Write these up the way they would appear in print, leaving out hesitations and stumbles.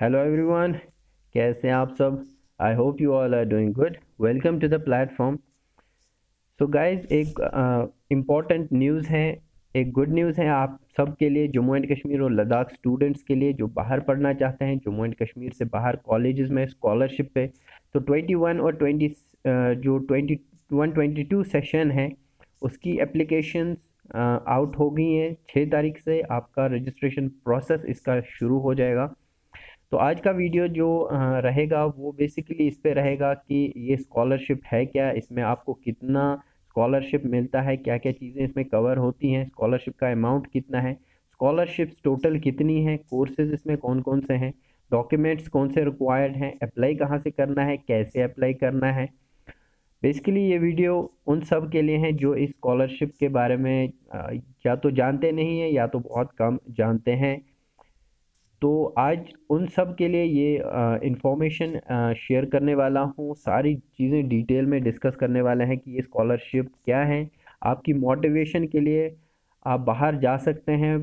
Hello everyone, कैसे हैं आप सब? I hope you all are doing good. Welcome to the platform. So guys, एक इम्पॉर्टेंट न्यूज़ है, एक गुड न्यूज़ है आप सब के लिए, जम्मू एंड कश्मीर और लद्दाख स्टूडेंट्स के लिए जो बाहर पढ़ना चाहते हैं, जम्मू एंड कश्मीर से बाहर कॉलेजेस में स्कॉलरशिप पे। तो 21 और 20 जो 21-22 सेशन है उसकी एप्लीकेशंस आउट हो गई हैं। 6 तारीख से आपका रजिस्ट्रेशन प्रोसेस इसका शुरू हो जाएगा। तो आज का वीडियो जो रहेगा वो बेसिकली इस पे रहेगा कि ये स्कॉलरशिप है क्या, इसमें आपको कितना स्कॉलरशिप मिलता है, क्या क्या चीज़ें इसमें कवर होती हैं, स्कॉलरशिप का अमाउंट कितना है, स्कॉलरशिप्स टोटल कितनी हैं, कोर्सेज इसमें कौन कौन से हैं, डॉक्यूमेंट्स कौन से रिक्वायर्ड हैं, अप्लाई कहाँ से करना है, कैसे अप्लाई करना है। बेसिकली ये वीडियो उन सब के लिए हैं जो इस स्कॉलरशिप के बारे में या तो जानते नहीं हैं या तो बहुत कम जानते हैं। तो आज उन सब के लिए ये इंफॉर्मेशन शेयर करने वाला हूँ। सारी चीज़ें डिटेल में डिस्कस करने वाले हैं कि ये स्कॉलरशिप क्या है, आपकी मोटिवेशन के लिए आप बाहर जा सकते हैं,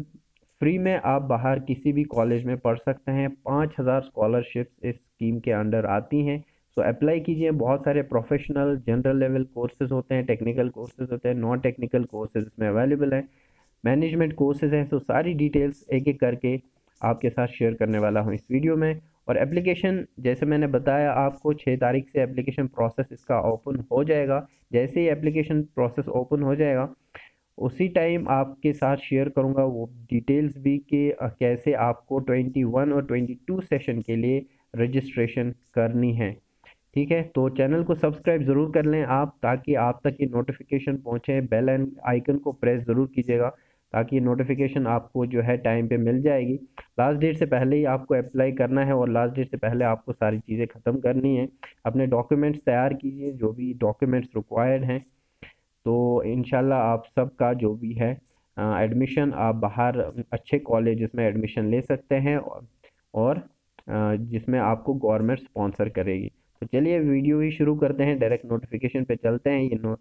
फ्री में आप बाहर किसी भी कॉलेज में पढ़ सकते हैं। 5000 स्कॉलरशिप्स इस स्कीम के अंडर आती हैं। सो अप्लाई कीजिए। बहुत सारे प्रोफेशनल जनरल लेवल कोर्सेज होते हैं, टेक्निकल कोर्सेज होते हैं, नॉन टेक्निकल कोर्सेज में अवेलेबल हैं, मैनेजमेंट कोर्सेज हैं। सो सारी डिटेल्स एक एक करके आपके साथ शेयर करने वाला हूँ इस वीडियो में। और एप्लीकेशन, जैसे मैंने बताया आपको, 6 तारीख से एप्लीकेशन प्रोसेस इसका ओपन हो जाएगा। जैसे ही एप्लीकेशन प्रोसेस ओपन हो जाएगा उसी टाइम आपके साथ शेयर करूँगा वो डिटेल्स भी कि कैसे आपको 21 और 22 सेशन के लिए रजिस्ट्रेशन करनी है। ठीक है, तो चैनल को सब्सक्राइब ज़रूर कर लें आप, ताकि आप तक ये नोटिफिकेशन पहुँचे। बेल एंड आइकन को प्रेस ज़रूर कीजिएगा ताकि नोटिफिकेशन आपको जो है टाइम पे मिल जाएगी। लास्ट डेट से पहले ही आपको अप्लाई करना है और लास्ट डेट से पहले आपको सारी चीज़ें ख़त्म करनी है। अपने डॉक्यूमेंट्स तैयार कीजिए, जो भी डॉक्यूमेंट्स रिक्वायर्ड हैं। तो इंशाल्लाह आप सब का जो भी है एडमिशन, आप बाहर अच्छे कॉलेज में एडमिशन ले सकते हैं और जिसमें आपको गवर्नमेंट स्पॉन्सर करेगी। तो चलिए वीडियो ही शुरू करते हैं, डायरेक्ट नोटिफिकेशन पर चलते हैं।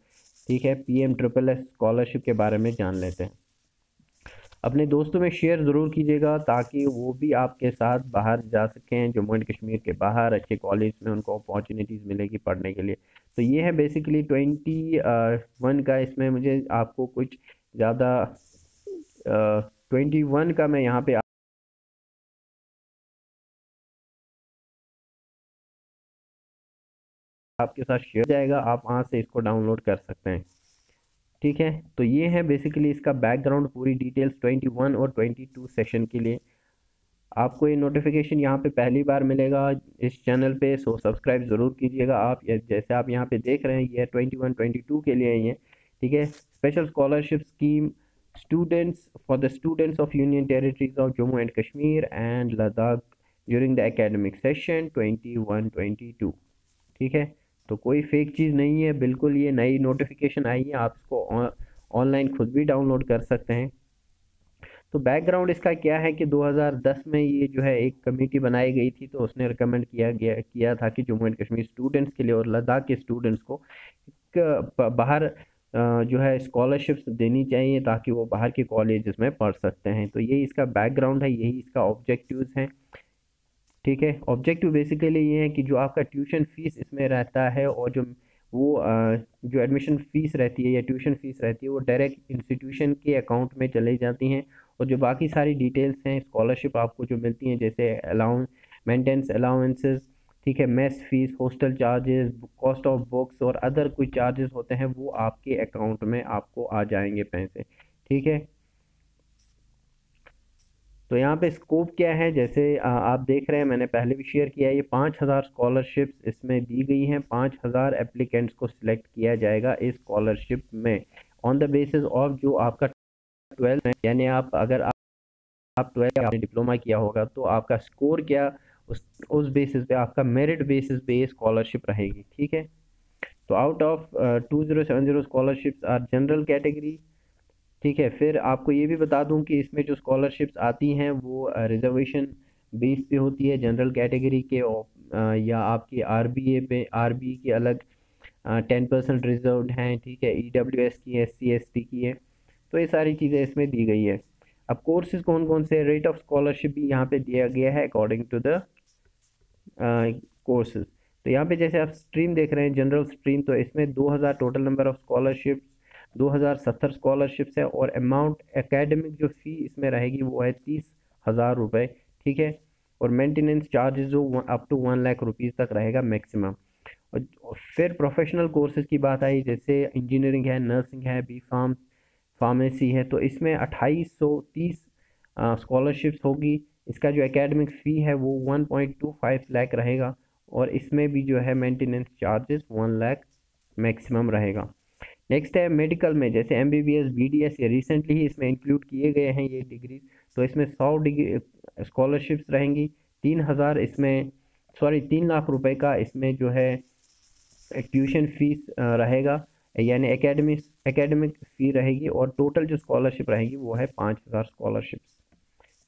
ठीक है, PM TRIPPLE S स्कॉलरशिप के बारे में जान लेते हैं। अपने दोस्तों में शेयर ज़रूर कीजिएगा ताकि वो भी आपके साथ बाहर जा सकें, जम्मू एंड कश्मीर के बाहर अच्छे कॉलेज में उनको अपॉर्चुनिटीज़ मिलेगी पढ़ने के लिए। तो ये है बेसिकली 21 का। इसमें मुझे आपको कुछ ज़्यादा 21 का मैं यहाँ पे आपके साथ शेयर जाएगा, आप वहाँ से इसको डाउनलोड कर सकते हैं। ठीक है, तो ये है बेसिकली इसका बैकग्राउंड, पूरी डिटेल्स 21 और 22 सेशन के लिए। आपको ये नोटिफिकेशन यहाँ पे पहली बार मिलेगा इस चैनल पे, सो सब्सक्राइब ज़रूर कीजिएगा आप। जैसे आप यहाँ पे देख रहे हैं ये 21-22 के लिए ही है। ठीक है, special scholarship scheme students for the students of union territories of Jammu and Kashmir and Ladakh during the academic session 21-22। ठीक है, तो कोई फेक चीज़ नहीं है, बिल्कुल ये नई नोटिफिकेशन आई है, आप इसको ऑनलाइन खुद भी डाउनलोड कर सकते हैं। तो बैकग्राउंड इसका क्या है कि 2010 में ये जो है एक कमेटी बनाई गई थी, तो उसने रिकमेंड किया था कि जम्मू एंड कश्मीर स्टूडेंट्स के लिए और लद्दाख के स्टूडेंट्स को बाहर जो है स्कॉलरशिप्स देनी चाहिए ताकि वो बाहर के कॉलेजेस में पढ़ सकते हैं। तो यही इसका बैकग्राउंड है, यही इसका ऑब्जेक्टिव्स हैं। ठीक है, ऑब्जेक्टिव बेसिकली ये है कि जो आपका ट्यूशन फ़ीस इसमें रहता है और जो एडमिशन फ़ीस रहती है या ट्यूशन फ़ीस रहती है वो डायरेक्ट इंस्टीट्यूशन के अकाउंट में चली जाती हैं। और जो बाकी सारी डिटेल्स हैं, स्कॉलरशिप आपको जो मिलती हैं, जैसे मेंटेनेंस अलाउंसेस, ठीक है, mess fees, hostel charges, cost of books और अदर कुछ चार्जेस होते हैं, वो आपके अकाउंट में आपको आ जाएंगे पैसे। ठीक है, तो यहाँ पे स्कोप क्या है, जैसे आप देख रहे हैं, मैंने पहले भी शेयर किया है, ये 5000 स्कॉलरशिप्स इसमें दी गई हैं। 5000 एप्लीकेंट्स को सिलेक्ट किया जाएगा इस स्कॉलरशिप में ऑन द बेसिस ऑफ जो आपका 12th है, यानी आप अगर आप 12th आपने डिप्लोमा किया होगा तो आपका स्कोर क्या, उस बेसिस पे आपका मेरिट बेसिस पे ये स्कॉलरशिप रहेगी। ठीक है, तो out of 2070 scholarships are general category. ठीक है, फिर आपको ये भी बता दूं कि इसमें जो स्कॉलरशिप्स आती हैं वो रिजर्वेशन बेस पे होती है, जनरल कैटेगरी के या आपकी आरबीए पे, आरबी की अलग 10% रिजर्व्ड हैं। ठीक है, EWS की, SC ST की है। तो ये सारी चीज़ें इसमें दी गई है। अब कोर्सेज कौन कौन से, रेट ऑफ स्कॉलरशिप भी यहाँ पे दिया गया है अकॉर्डिंग टू द कोर्सेज। तो यहाँ पे जैसे आप स्ट्रीम देख रहे हैं जनरल स्ट्रीम, तो इसमें 2000 total number of scholarships 2070 scholarships है और अमाउंट एकेडमिक जो फ़ी इसमें रहेगी वो है 30,000 रुपये, ठीक है। और मेंटेनेंस चार्जेस जो अप टू 1 लाख रुपीज़ तक रहेगा मैक्सिमम। और फिर प्रोफेशनल कोर्सेज़ की बात आई, जैसे इंजीनियरिंग है, नर्सिंग है, बी फार्म, फार्मेसी है, तो इसमें 2830 स्कॉलरशिप्स होगी। इसका जो एकेडमिक फ़ी है वो 1.25 लाख रहेगा और इसमें भी जो है मेंटेनेंस चार्जेस 1 लाख मैक्सिमम रहेगा। नेक्स्ट है मेडिकल में, जैसे MBBS, BDS ये रिसेंटली ही इसमें इंक्लूड किए गए हैं ये डिग्रीज, तो इसमें 100 डिग्री स्कॉलरशिप्स रहेंगी। 3 लाख रुपए का इसमें जो है ट्यूशन फीस रहेगा, यानी एकेडमिक फ़ी रहेगी और टोटल जो स्कॉलरशिप रहेगी वो है 5000 स्कॉलरशिप्स,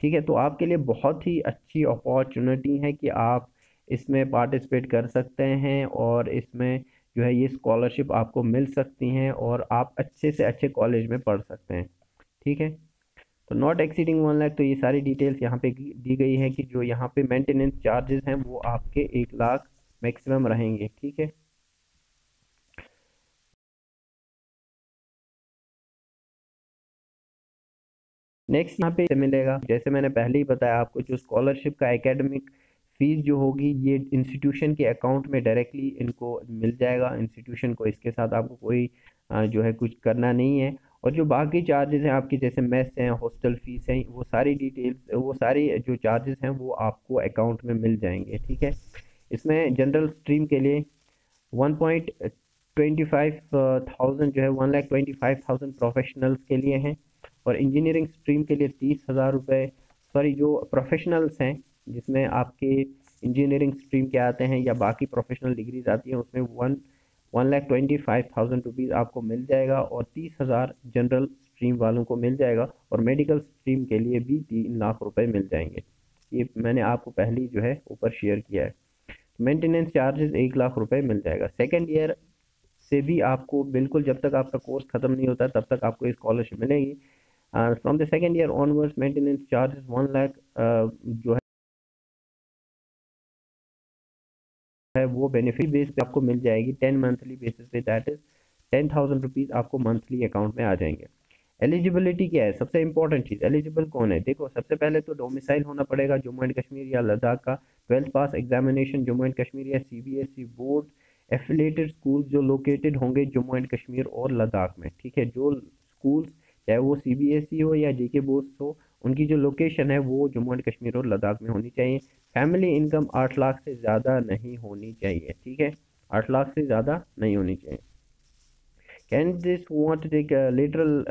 ठीक है। तो आपके लिए बहुत ही अच्छी अपॉर्चुनिटी है कि आप इसमें पार्टिसिपेट कर सकते हैं और इसमें जो है ये स्कॉलरशिप आपको मिल सकती हैं और आप अच्छे से अच्छे कॉलेज में पढ़ सकते हैं, ठीक है। तो नॉट एक्सीडिंग 1 लाख, तो ये सारी डिटेल्स यहाँ पे दी गई है कि जो यहाँ पे मेंटेनेंस चार्जेस हैं वो आपके 1 लाख मैक्सिमम रहेंगे, ठीक है। नेक्स्ट यहाँ पे मिलेगा, जैसे मैंने पहले ही बताया आपको, जो स्कॉलरशिप का एकेडमिक फीस जो होगी ये इंस्टीट्यूशन के अकाउंट में डायरेक्टली इनको मिल जाएगा, इंस्टीट्यूशन को, इसके साथ आपको कोई जो है कुछ करना नहीं है। और जो बाकी चार्जेस हैं आपके, जैसे मेस हैं, हॉस्टल फीस हैं, वो सारी डिटेल्स, वो सारी जो चार्जेस हैं वो आपको अकाउंट में मिल जाएंगे, ठीक है। इसमें जनरल स्ट्रीम के लिए 1.25,000 जो है 1,25,000 प्रोफेशनल्स के लिए हैं और इंजीनियरिंग स्ट्रीम के लिए 30,000 रुपये, सॉरी जो प्रोफेशनल्स हैं जिसमें आपके इंजीनियरिंग स्ट्रीम के आते हैं या बाकी प्रोफेशनल डिग्रीज आती हैं उसमें 1,25,000 रुपीज़ आपको मिल जाएगा और 30,000 जनरल स्ट्रीम वालों को मिल जाएगा और मेडिकल स्ट्रीम के लिए भी 3 लाख रुपए मिल जाएंगे। ये मैंने आपको पहले जो है ऊपर शेयर किया है। मेंटेनेंस चार्जेस 1 लाख रुपए मिल जाएगा। सेकेंड ईयर से भी आपको बिल्कुल, जब तक आपका कोर्स ख़त्म नहीं होता तब तक आपको स्कॉलरशिप मिलेगी। From the second year onwards maintenance charges 1 lakh जो है वो बेनिफिट बेस पे आपको मिल जाएगी 10 मंथली बेसिस पे, दैट इज 10,000 रुपीज़ आपको मंथली अकाउंट में आ जाएंगे। एलिजिबिलिटी क्या है, सबसे इंपॉर्टेंट चीज़, एलिजिबल कौन है। देखो सबसे पहले तो डोमिसाइल होना पड़ेगा जम्मू एंड कश्मीर या लद्दाख का, 12th pass examination Jammu and Kashmir या CBSE बोर्ड, एफिलेटेड स्कूल जो लोकेटेड होंगे जम्मू एंड कश्मीर और लद्दाख में, ठीक है। जो स्कूल चाहे वो CBSE हो या JK बोर्ड्स हो, उनकी जो लोकेशन है वो जम्मू एंड कश्मीर और लद्दाख में होनी चाहिए। फैमिली इनकम 8 लाख से ज़्यादा नहीं होनी चाहिए, ठीक है, 8 लाख से ज़्यादा नहीं होनी चाहिए। Candidates want to take lateral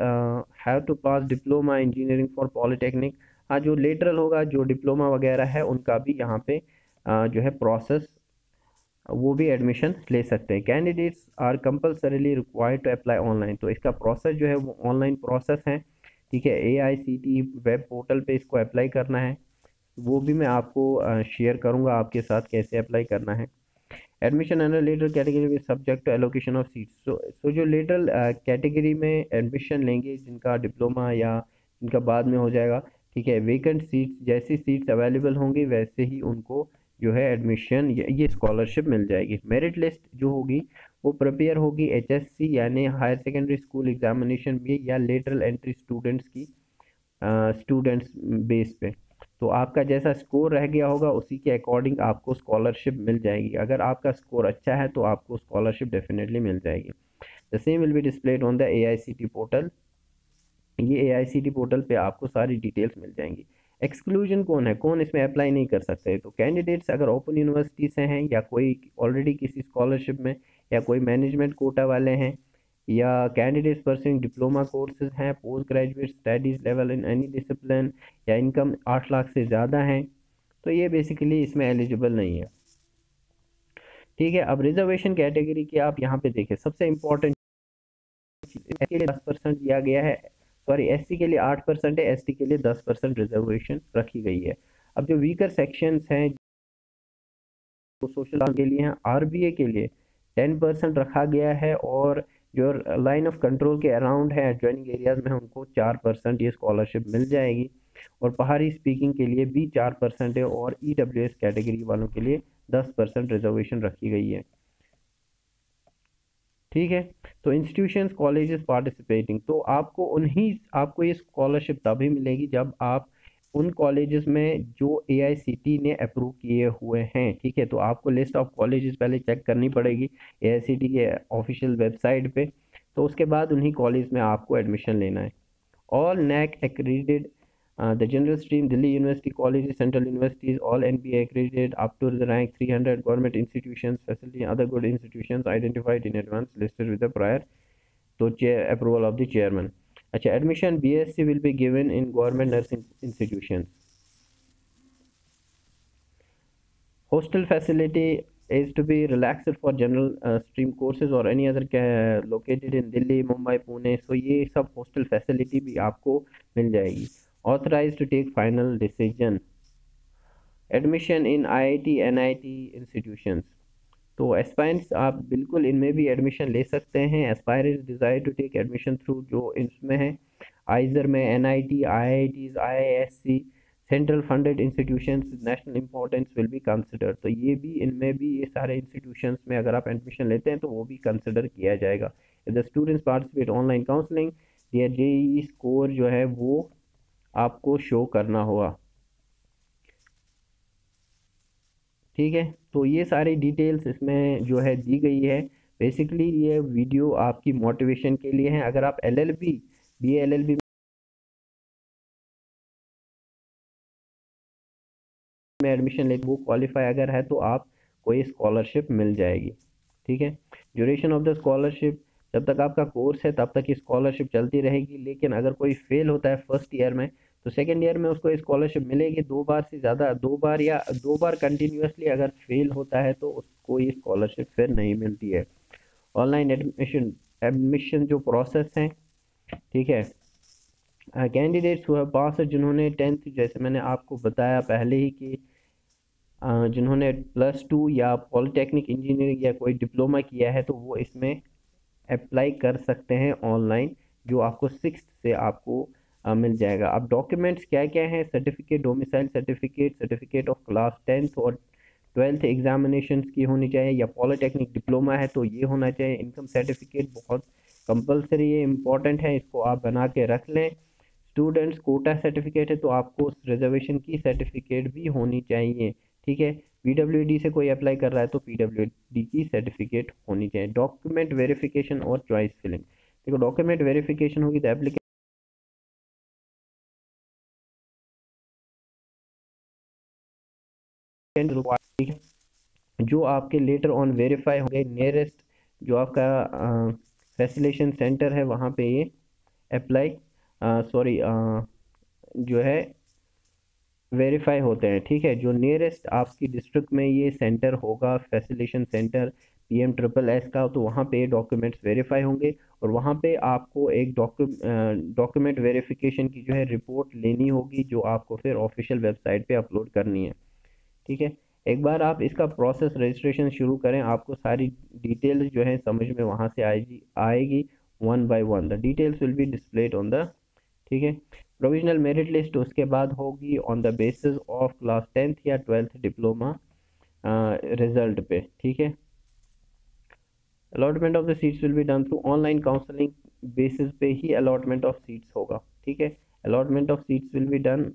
have to pass diploma engineering for polytechnic, हाँ जो लेटरल होगा, जो डिप्लोमा वगैरह है उनका भी यहाँ पे जो है प्रोसेस, वो भी एडमिशन ले सकते हैं। Candidates are compulsorily required to apply online, तो इसका प्रोसेस जो है वो ऑनलाइन प्रोसेस है, ठीक है। AICTE वेब पोर्टल पे इसको अप्लाई करना है, वो भी मैं आपको शेयर करूंगा आपके साथ कैसे अप्लाई करना है। एडमिशन अंडर लेटरल कैटेगरी में subject to allocation of seats, so जो लेटरल कैटेगरी में एडमिशन लेंगे जिनका डिप्लोमा या जिनका बाद में हो जाएगा, ठीक है, वेकेंट सीट्स, जैसी सीट्स अवेलेबल होंगी वैसे ही उनको जो है एडमिशन, ये स्कॉलरशिप मिल जाएगी। मेरिट लिस्ट जो होगी वो प्रिपेयर होगी HSC यानी हायर सेकेंडरी स्कूल एग्जामिनेशन भी या लेटरल एंट्री स्टूडेंट्स की स्टूडेंट्स बेस पे, तो आपका जैसा स्कोर रह गया होगा उसी के अकॉर्डिंग आपको स्कॉलरशिप मिल जाएगी। अगर आपका स्कोर अच्छा है तो आपको स्कॉलरशिप डेफिनेटली मिल जाएगी। The same will be displayed on the AICTE portal, ये AICTE पोर्टल पे आपको सारी डिटेल्स मिल जाएंगी। एक्सक्लूजन कौन है, कौन इसमें अप्लाई नहीं कर सकते, तो कैंडिडेट्स अगर ओपन यूनिवर्सिटी से हैं या कोई ऑलरेडी किसी स्कॉलरशिप में या कोई मैनेजमेंट कोटा वाले हैं या कैंडिडेट्स परसिंग डिप्लोमा कोर्सेज हैं, post graduate studies level in any discipline या इनकम 8 लाख से ज़्यादा हैं, तो ये बेसिकली इसमें एलिजिबल नहीं है, ठीक है। अब रिजर्वेशन कैटेगरी की आप यहाँ पे देखें, सबसे इम्पोर्टेंट, 10% दिया गया है, सॉरी SC के लिए 8% है, ST के लिए 10% रिजर्वेशन रखी गई है। अब जो वीकर सेक्शंस हैं वो सोशल के लिए हैं, RBA के लिए 10% रखा गया है और जो लाइन ऑफ कंट्रोल के अराउंड है एडजॉइनिंग एरियाज में उनको 4% ये स्कॉलरशिप मिल जाएगी और पहाड़ी स्पीकिंग के लिए भी 4% है और EWS कैटेगरी वालों के लिए 10% रिजर्वेशन रखी गई है। ठीक है, तो इंस्टीट्यूशंस कॉलेजेस पार्टिसिपेटिंग, तो आपको ये स्कॉलरशिप तभी मिलेगी जब आप उन कॉलेजेस में जो AICTE ने अप्रूव किए हुए हैं। ठीक है, तो आपको लिस्ट ऑफ कॉलेजेस पहले चेक करनी पड़ेगी AICTE के ऑफिशियल वेबसाइट पे, तो उसके बाद उन्हीं कॉलेज में आपको एडमिशन लेना है। All NAC accredited, the general stream Delhi University colleges, central universities, all NBA accredited up to the rank 300, government institutions, facility, other good institutions identified in advance listed with the prior to chair approval of the chairman. अच्छा, admission BSc will be given in government nursing institutions. Hostel facility is to be relaxed for general stream courses or any other located in Delhi, Mumbai, Pune. So ये सब hostel facility भी आपको मिल जाएगी। Authorized to take final decision. Admission in IIT, NIT institutions. तो aspirants आप बिल्कुल इनमें भी admission ले सकते हैं। Aspirants desire to take admission through जो इसमें है आइजर में NIT, IITs, IISC, Central Funded Institutions, National Importance will be considered. तो ये भी इनमें भी ये सारे institutions में अगर आप admission लेते हैं तो वो भी consider किया जाएगा। If the students participate online counseling, their JEE score जो है वो आपको शो करना होगा। ठीक है, तो ये सारी डिटेल्स इसमें जो है दी गई है। बेसिकली ये वीडियो आपकी मोटिवेशन के लिए है। अगर आप LLB, BA LLB में एडमिशन लेकर वो क्वालिफाई अगर है तो आप कोई स्कॉलरशिप मिल जाएगी। ठीक है, ड्यूरेशन ऑफ द स्कॉलरशिप, जब तक आपका कोर्स है तब तक स्कॉलरशिप चलती रहेगी, लेकिन अगर कोई फेल होता है फर्स्ट ईयर में तो सेकेंड ईयर में उसको स्कॉलरशिप मिलेगी। दो बार कंटिन्यूसली अगर फेल होता है तो उसको ये स्कॉलरशिप फिर नहीं मिलती है। ऑनलाइन एडमिशन जो प्रोसेस है, ठीक है, कैंडिडेट्स हुए पास जिन्होंने 10th, जैसे मैंने आपको बताया पहले ही कि जिन्होंने +2 या पॉलिटेक्निक इंजीनियरिंग या कोई डिप्लोमा किया है तो वो इसमें अप्लाई कर सकते हैं ऑनलाइन, जो आपको 6th से आपको मिल जाएगा। अब डॉक्यूमेंट्स क्या क्या हैं, certificate, domicile certificate, certificate of class 10th और 12th एग्जामिनेशन की होनी चाहिए, या पॉलिटेक्निक डिप्लोमा है तो ये होना चाहिए। इनकम सर्टिफिकेट बहुत कंपलसरी है, इम्पॉर्टेंट है, इसको आप बना के रख लें। स्टूडेंट्स कोटा सर्टिफिकेट है तो आपको रिजर्वेशन की सर्टिफिकेट भी होनी चाहिए। ठीक है, PWD से कोई अप्लाई कर रहा है तो PWD की सर्टिफिकेट होनी चाहिए। डॉक्यूमेंट वेरिफिकेशन और चॉइस फिलिंग, देखो डॉक्यूमेंट वेरिफिकेशन होगी तो एप्लीकेशन जो आपके लेटर ऑन वेरीफाई होंगे नियरेस्ट जो आपका फैसिलेशन सेंटर है वहाँ पे ये अप्लाई जो है वेरीफाई होते हैं। ठीक है, जो नियरेस्ट आपकी डिस्ट्रिक्ट में ये सेंटर होगा facilitation centre PM TRIPPLE S का, तो वहाँ पे डॉक्यूमेंट्स वेरीफाई होंगे और वहाँ पे आपको एक डॉक्यूमेंट वेरिफिकेशन की जो है रिपोर्ट लेनी होगी, जो आपको फिर ऑफिशियल वेबसाइट पे अपलोड करनी है। ठीक है, एक बार आप इसका प्रोसेस रजिस्ट्रेशन शुरू करें, आपको सारी डिटेल्स जो है समझ में वहाँ से आएगी one by one. The details will be displayed on the, ठीक है, प्रोविजनल मेरिट लिस्ट उसके बाद होगी on the basis of class 10th या 12th डिप्लोमा रिजल्ट पे। ठीक है, allotment of the seats will be done through online counselling basis पे ही अलॉटमेंट ऑफ सीट्स होगा। ठीक है, allotment of seats will be done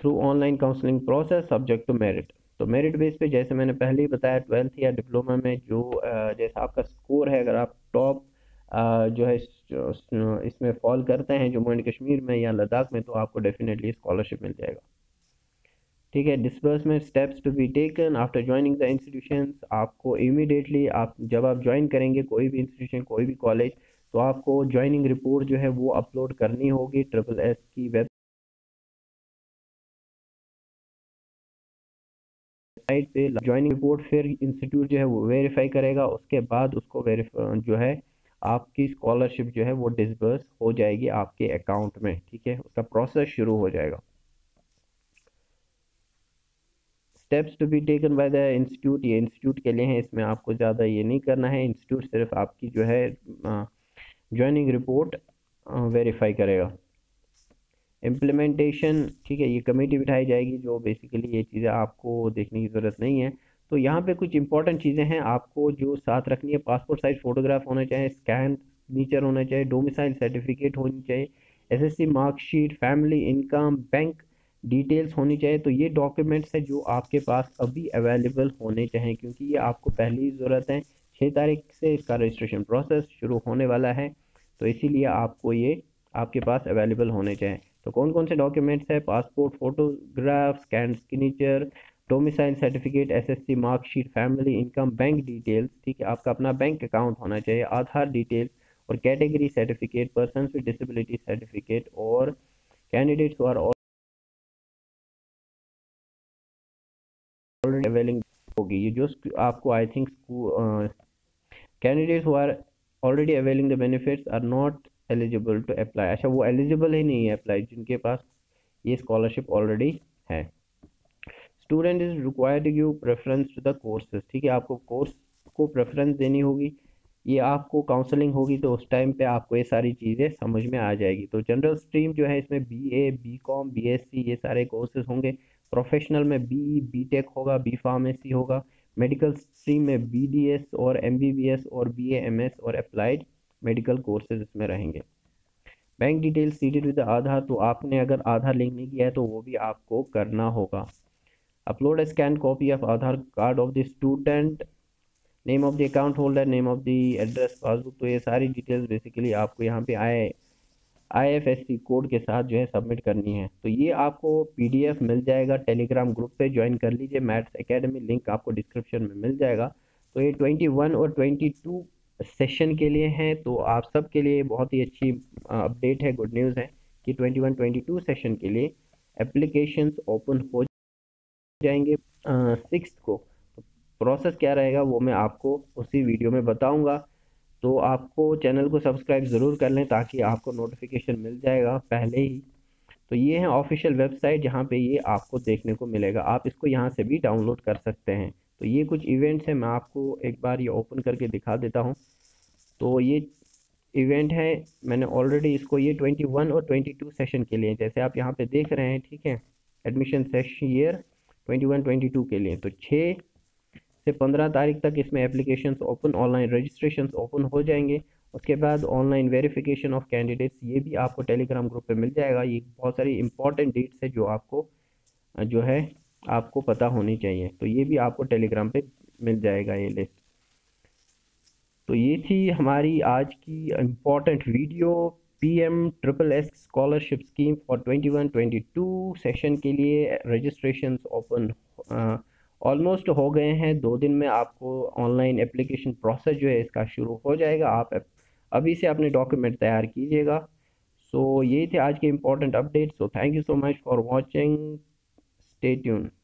through online counselling process subject to merit. तो मेरिट बेस पे जैसे मैंने पहले ही बताया 12th या डिप्लोमा में जो जैसा आपका स्कोर है, अगर आप टॉप जो है इसमें फॉल करते हैं जम्मू एंड कश्मीर में या लद्दाख में तो आपको डेफिनेटली स्कॉलरशिप मिल जाएगा। ठीक है, disbursement steps to be taken after joining the institutions, आपको इमीडिएटली जब आप ज्वाइन करेंगे कोई भी इंस्टीट्यूशन कोई भी कॉलेज तो आपको ज्वाइनिंग रिपोर्ट जो है वो अपलोड करनी होगी TRIPPLE S की वेबसाइट पे। ज्वाइनिंग रिपोर्ट फिर इंस्टीट्यूट जो है वो वेरीफाई करेगा, उसके बाद उसको जो है आपकी स्कॉलरशिप जो है वो डिसबर्स हो जाएगी आपके अकाउंट में। ठीक है, उसका प्रोसेस शुरू हो जाएगा। Steps to be taken by the institute, ये इंस्टीट्यूट के लिए है, इसमें आपको ज़्यादा ये नहीं करना है। इंस्टीट्यूट सिर्फ आपकी जो है ज्वाइनिंग रिपोर्ट वेरीफाई करेगा। इम्प्लीमेंटेशन, ठीक है, ये कमेटी बिठाई जाएगी जो बेसिकली ये चीज़ें आपको देखने की ज़रूरत नहीं है। तो यहाँ पे कुछ इंपॉर्टेंट चीज़ें हैं आपको जो साथ रखनी है। पासपोर्ट साइज फ़ोटोग्राफ होना चाहिए, स्कैन नेचर होना चाहिए, डोमिसाइल सर्टिफिकेट होनी चाहिए, SSC marksheet, family income, bank details होनी चाहिए। तो ये डॉक्यूमेंट्स हैं जो आपके पास अभी अवेलेबल होने चाहिए क्योंकि ये आपको पहले ही ज़रूरत है। 6 तारीख से इसका रजिस्ट्रेशन प्रोसेस शुरू होने वाला है, तो इसीलिए आपको ये आपके पास अवेलेबल होने चाहिए। तो कौन कौन से डॉक्यूमेंट्स हैं? Passport photograph, scan signature, domicile certificate, SSC marksheet, family income, bank details, ठीक है, आपका अपना बैंक अकाउंट होना चाहिए, आधार डिटेल्स और category certificate, person with disability certificate और candidates who are already availing होगी। ये जो आपको I think candidates who are already availing the benefits are not eligible to apply. अच्छा, वो एलिजिबल ही नहीं है अप्लाई जिनके पास ये स्कॉलरशिप ऑलरेडी है। Student is required to give preference to the courses, ठीक है, आपको कोर्स को प्रेफरेंस देनी होगी। ये आपको काउंसलिंग होगी तो उस टाइम पे आपको ये सारी चीज़ें समझ में आ जाएगी। तो जनरल स्ट्रीम जो है इसमें बीए, बीकॉम, बीएससी ये सारे कोर्सेज होंगे। प्रोफेशनल में बीई, बीटेक होगा, बी फार्मेसी होगा। मेडिकल स्ट्रीम में बीडीएस और एमबीबीएस और बीएएमएस और अप्लाइड मेडिकल कोर्सेज इसमें रहेंगे। Bank detail seeded with Aadhaar, तो आपने अगर आधार लिंक नहीं किया है तो वो भी आपको करना होगा। Upload a scan copy of Aadhaar card of the student, name of the account holder, name of the address, passbook, तो ये सारी डिटेल्स बेसिकली आपको यहाँ पे IFSC कोड के साथ जो है सबमिट करनी है। तो ये आपको PDF मिल जाएगा, टेलीग्राम ग्रुप पे ज्वाइन कर लीजिए, मैथ्स एकेडमी लिंक आपको डिस्क्रिप्शन में मिल जाएगा। तो ये 21 और 22 सेशन के लिए हैं, तो आप सब के लिए बहुत ही अच्छी अपडेट है, गुड न्यूज़ है कि 21-22 सेशन के लिए एप्लीकेशंस ओपन हो जाएंगे 6 को। तो प्रोसेस क्या रहेगा वो मैं आपको उसी वीडियो में बताऊंगा। तो आपको चैनल को सब्सक्राइब ज़रूर कर लें ताकि आपको नोटिफिकेशन मिल जाएगा पहले ही। तो ये है ऑफिशियल वेबसाइट जहाँ पे ये आपको देखने को मिलेगा, आप इसको यहाँ से भी डाउनलोड कर सकते हैं। तो ये कुछ इवेंट्स हैं, मैं आपको एक बार ये ओपन करके दिखा देता हूँ। तो ये इवेंट है, मैंने ऑलरेडी इसको ये 21 और 22 सेशन के लिए जैसे आप यहाँ पे देख रहे हैं, ठीक है, एडमिशन सेशन ईयर 21-22 के लिए। तो 6 से 15 तारीख तक इसमें applications open, online registrations open हो जाएंगे। उसके बाद ऑनलाइन वेरिफिकेशन ऑफ कैंडिडेट्स, ये भी आपको टेलीग्राम ग्रुप पर मिल जाएगा। ये बहुत सारी इंपॉर्टेंट डेट्स है जो आपको जो है आपको पता होनी चाहिए, तो ये भी आपको टेलीग्राम पे मिल जाएगा ये लिस्ट। तो ये थी हमारी आज की important video, PM TRIPPLE S scholarship scheme for 21-22 session के लिए रजिस्ट्रेशन ओपन ऑलमोस्ट हो गए हैं। 2 दिन में आपको ऑनलाइन एप्लीकेशन प्रोसेस जो है इसका शुरू हो जाएगा। आप अभी से अपने डॉक्यूमेंट तैयार कीजिएगा। सो ये थे आज के important updates. So thank you so much for watching, stay tuned।